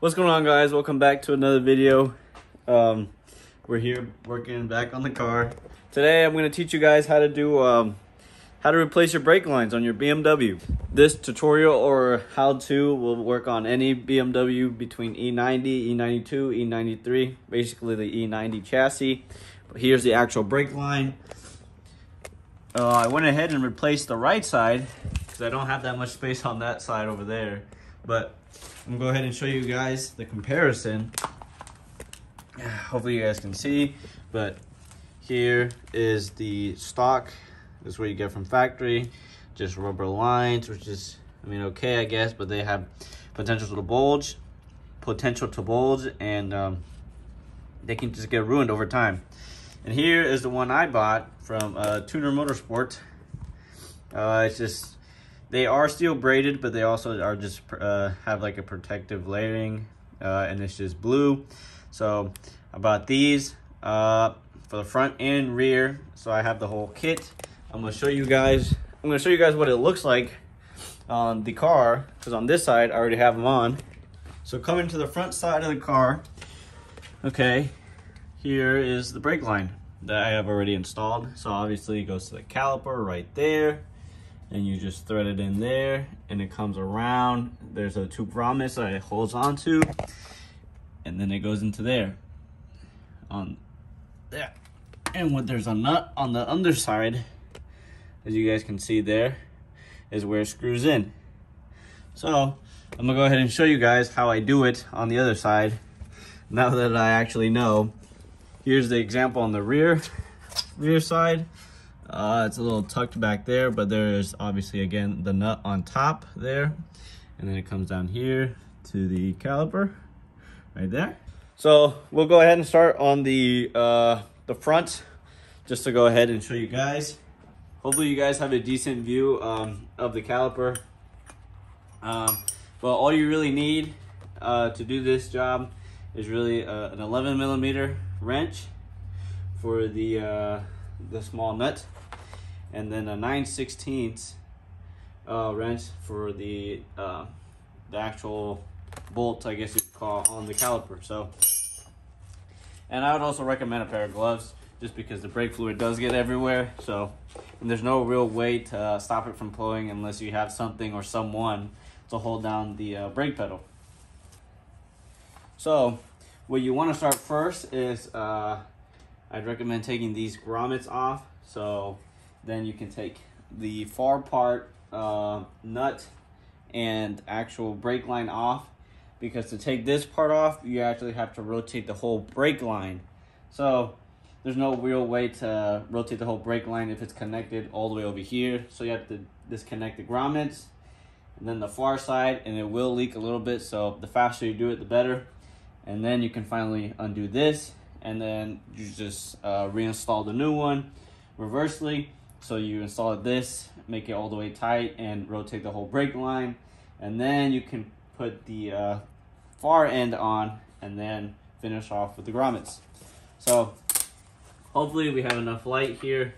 What's going on, guys? Welcome back to another video. We're here working back on the car. Today I'm going to teach you guys how to do how to replace your brake lines on your BMW. This tutorial or how-to will work on any BMW between E90, E92, E93, basically the E90 chassis. But here's the actual brake line. I went ahead and replaced the right side because I don't have that much space on that side over there. But I'm gonna go ahead and show you guys the comparison. Hopefully you guys can see, but here is the stock. This is what you get from factory, just rubber lines, which is, I mean, okay, I guess, but they have potential to bulge, and they can just get ruined over time. And here is the one I bought from Turner Motorsport. It's just, they are steel braided, but they also are just have like a protective layering, and it's just blue. So I bought these for the front and rear. So I have the whole kit. I'm gonna show you guys what it looks like on the car, because on this side I already have them on. So coming to the front side of the car, okay, here is the brake line that I have already installed. So obviously it goes to the caliper right there, and you just thread it in there, and it comes around. There's a tube rhombus that it holds onto, and then it goes into there on there. And what there's a nut on the underside, as you guys can see there, is where it screws in. So I'm gonna go ahead and show you guys how I do it on the other side now that I actually know. Here's the example on the rear side. It's a little tucked back there, but there is obviously, again, the nut on top there. And then it comes down here to the caliper right there. So we'll go ahead and start on the front, just to go ahead and show you guys. Hopefully you guys have a decent view of the caliper. But all you really need to do this job is really an 11mm wrench for the small nut, and then a 9/16 wrench for the actual bolt, I guess you could call, on the caliper. So, and I would also recommend a pair of gloves, just because the brake fluid does get everywhere. So, and there's no real way to stop it from flowing unless you have something or someone to hold down the brake pedal. So what you want to start first is I'd recommend taking these grommets off, so then you can take the far part nut and actual brake line off, because to take this part off, you actually have to rotate the whole brake line. So there's no real way to rotate the whole brake line if it's connected all the way over here. So you have to disconnect the grommets and then the far side, and it will leak a little bit. So the faster you do it, the better. And then you can finally undo this, and then you just reinstall the new one reversely. So you install this, make it all the way tight, and rotate the whole brake line, and then you can put the far end on, and then finish off with the grommets. So hopefully we have enough light here.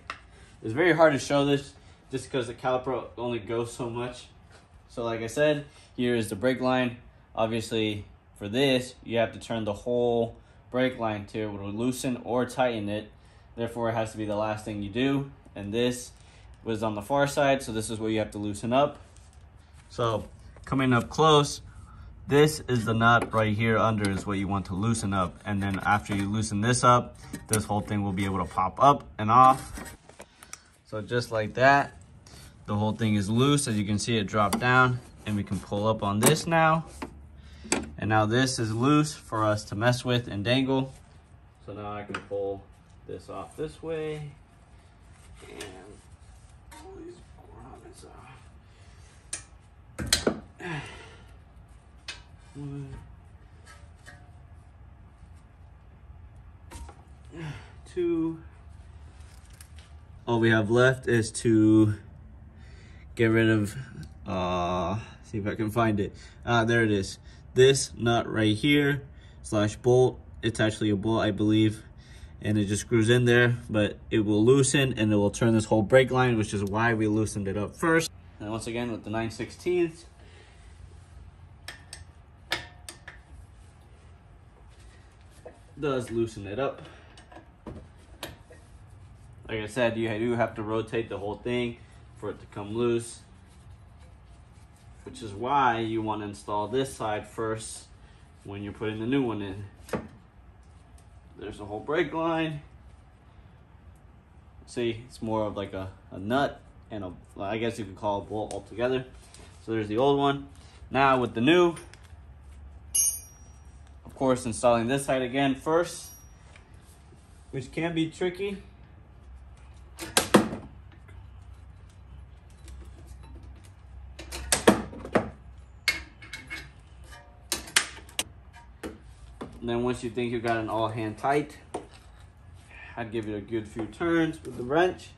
It's very hard to show this just because the caliper only goes so much. So like I said, here is the brake line. Obviously for this, you have to turn the whole brake line to loosen or tighten it. Therefore, it has to be the last thing you do. And this was on the far side, so this is where you have to loosen up. So coming up close, this is the nut right here under is what you want to loosen up. And then after you loosen this up, this whole thing will be able to pop up and off. So just like that, the whole thing is loose. As you can see, it dropped down, and we can pull up on this now. And now this is loose for us to mess with and dangle. So now I can pull this off this way and pull these grommets off. One, two. All we have left is to get rid of, see if I can find it. There it is. This nut right here / bolt, it's actually a bolt, I believe, and it just screws in there, but it will loosen and it will turn this whole brake line, which is why we loosened it up first. And once again with the 9/16, does loosen it up. Like I said, you do have to rotate the whole thing for it to come loose, which is why you want to install this side first when you're putting the new one in. There's a whole brake line. See, it's more of like a nut and a, I guess you could call it a bolt altogether. So there's the old one. Now with the new, of course, installing this side again first, which can be tricky. And then once you think you've got an all hand tight, I'd give it a good few turns with the wrench.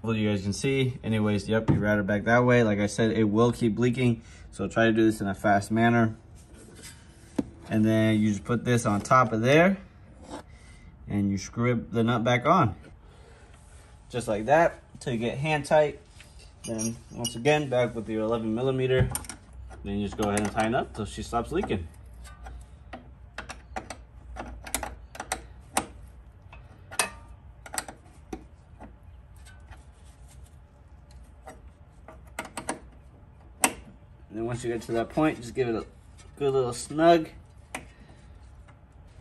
Well, you guys can see, anyways, yep, you route it back that way. Like I said, it will keep leaking, so try to do this in a fast manner. And then you just put this on top of there and you screw the nut back on. Just like that, until you get hand tight. Then once again, back with your 11mm. Then you just go ahead and tighten up till she stops leaking. And then once you get to that point, just give it a good little snug.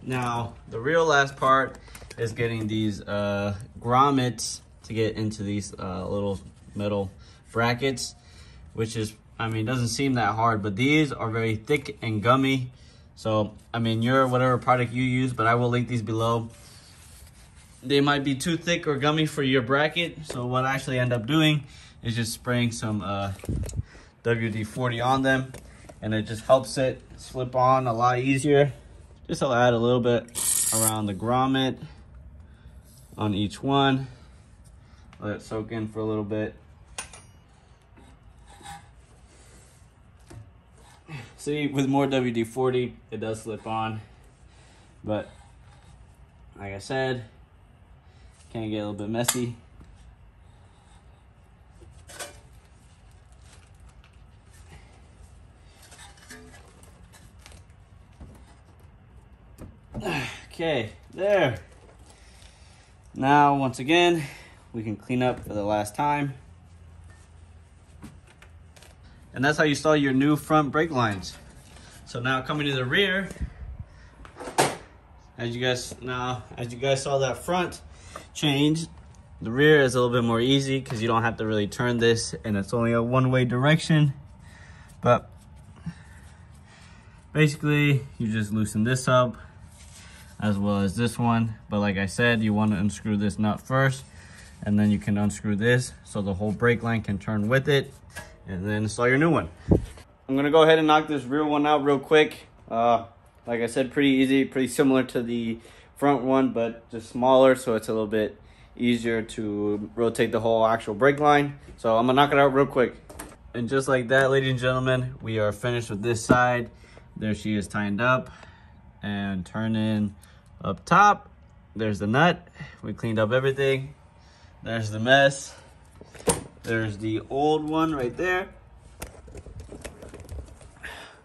Now, the real last part is getting these grommets to get into these little metal brackets, which is, I mean, doesn't seem that hard, but these are very thick and gummy. So, I mean, your whatever product you use, but I will link these below. They might be too thick or gummy for your bracket. So what I actually end up doing is just spraying some WD-40 on them, and it just helps it slip on a lot easier. Just I'll add a little bit around the grommet on each one. Let it soak in for a little bit. See, with more WD-40, it does slip on. But like I said, can get a little bit messy. Okay, there. Now, once again, we can clean up for the last time. And that's how you install your new front brake lines. So now coming to the rear, as you guys saw that front change, the rear is a little bit more easy because you don't have to really turn this, and it's only a one-way direction. But basically, you just loosen this up as well as this one. But like I said, you want to unscrew this nut first, and then you can unscrew this so the whole brake line can turn with it, and then install your new one. I'm gonna go ahead and knock this rear one out real quick. Like I said, pretty easy, pretty similar to the front one, but just smaller, so it's a little bit easier to rotate the whole actual brake line. So I'm gonna knock it out real quick. And just like that, ladies and gentlemen, we are finished with this side. There she is, tightened up and turning up top. There's the nut. We cleaned up everything. There's the mess. There's the old one right there.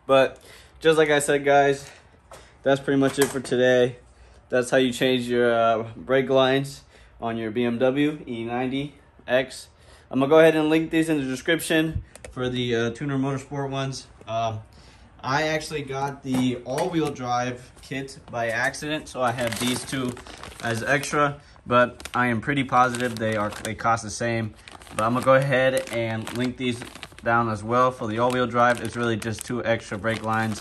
But just like I said, guys, that's pretty much it for today. That's how you change your brake lines on your BMW E90X. I'm gonna go ahead and link these in the description for the Turner Motorsport ones. I actually got the all-wheel drive kit by accident, so I have these two as extra, but I am pretty positive they cost the same. But I'm gonna go ahead and link these down as well for the all-wheel drive. It's really just two extra brake lines.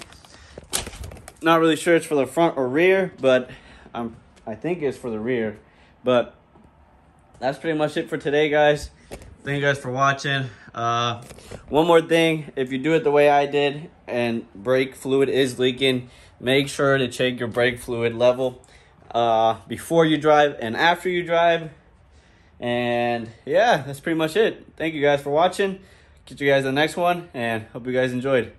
Not really sure it's for the front or rear, but I think it's for the rear. But that's pretty much it for today, guys. Thank you guys for watching. One more thing, if you do it the way I did and brake fluid is leaking, make sure to check your brake fluid level before you drive and after you drive. And yeah, that's pretty much it. Thank you guys for watching. Catch you guys in the next one, and hope you guys enjoyed.